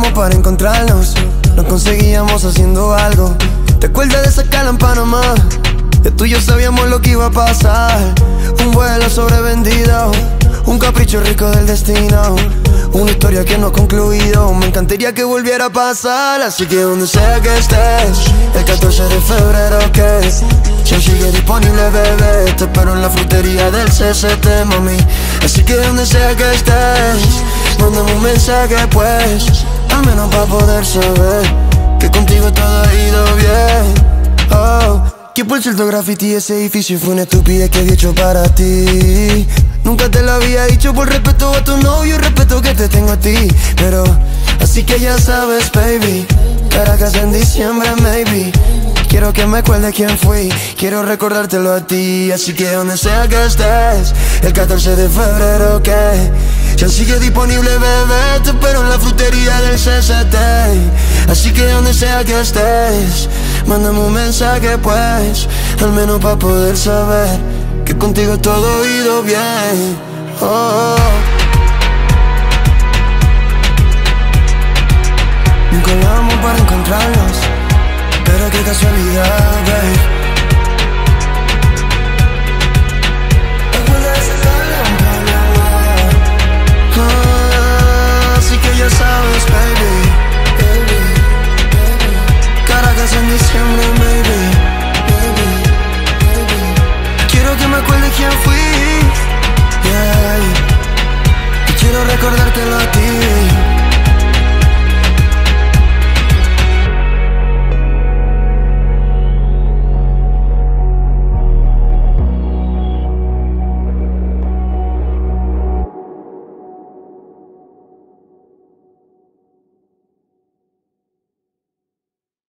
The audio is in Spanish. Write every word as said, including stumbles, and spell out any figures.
buscábamos para encontrarnos, lo conseguíamos haciendo algo. ¿Te acuerdas de esa escala en Panamá? Que tú y yo sabíamos lo que iba a pasar. Un vuelo sobrevendido, un capricho rico del destino, una historia que no ha concluido. Me encantaría que volviera a pasar. Así que donde sea que estés, el catorce de febrero que es, yo sigue disponible, bebé. Te espero en la frutería del C C T, mami. Así que donde sea que estés, mándame un mensaje, pues, al menos para poder saber que contigo todo ha ido bien. Oh, que por cierto graffiti ese edificio fue una estupidez que había hecho para ti. Nunca te lo había dicho por respeto a tu novio, respeto que te tengo a ti. Pero, así que ya sabes, baby, Caracas en diciembre, maybe. Quiero que me acuerdes quién fui, quiero recordártelo a ti. Así que donde sea que estés, el catorce de febrero que ya sigue disponible, bebé. Te espero en la frutería del C C T. Así que donde sea que estés, mándame un mensaje, pues, al menos para poder saber que contigo todo ha ido bien. Oh, nunca hablamos para encontrarnos, pero qué casualidad.